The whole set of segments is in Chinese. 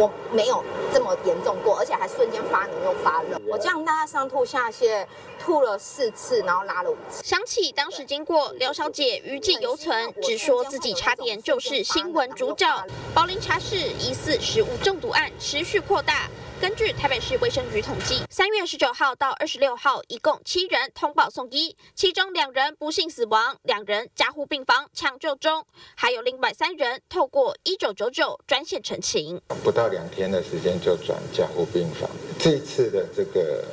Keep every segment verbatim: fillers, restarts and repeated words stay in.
我没有这么严重过，而且还瞬间发冷又发热。我这样大概上吐下泻，吐了四次，然后拉了五次。想起当时经过，廖小姐余悸犹存，只说自己差点就是新闻主角。宝林茶室疑似食物中毒案持续扩大。 根据台北市卫生局统计，三月十九号到二十六号，一共七人通报送医，其中两人不幸死亡，两人加护病房抢救中，还有另外三人透过一九九九专线陈情。不到两天的时间就转加护病房，这次的这个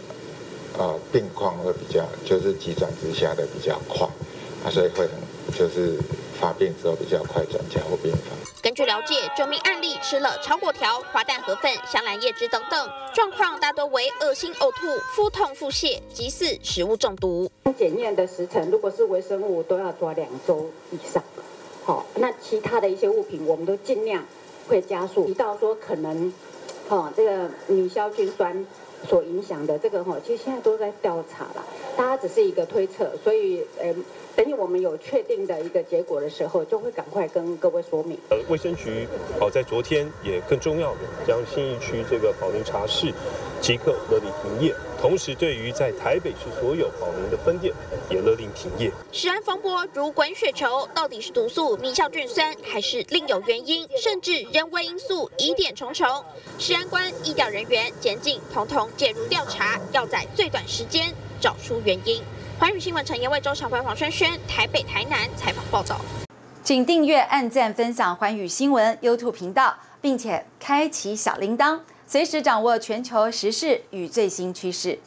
呃病况会比较，就是急转直下的比较快，啊，所以会很就是。 发病之后比较快转加护病房。根据了解，这名案例吃了炒粿条、滑蛋河粉、香兰叶汁等等，状况大多为恶心、呕吐、腹痛、腹泻，疑似食物中毒。检验的时程，如果是微生物，都要抓两周以上。好，那其他的一些物品，我们都尽量会加速。提到说可能，哦，这个米硝菌酸所影响的这个哈，其实现在都在调查了，大家只是一个推测，所以呃。 等我们有确定的一个结果的时候，就会赶快跟各位说明。呃，卫生局哦，在昨天也更重要的将信义区这个宝林茶室即刻勒令停业，同时对于在台北市所有宝林的分店也勒令停业。食安风波如滚雪球，到底是毒素、米硝菌酸，还是另有原因，甚至人为因素，疑点重重。食安官、医疗人员、检警统统介入调查，要在最短时间找出原因。 环宇新闻陈延卫、周长辉、黄轩轩，台北、台南采访报道。请订阅、按赞、分享环宇新闻 YouTube 频道，并且开启小铃铛，随时掌握全球时事与最新趋势。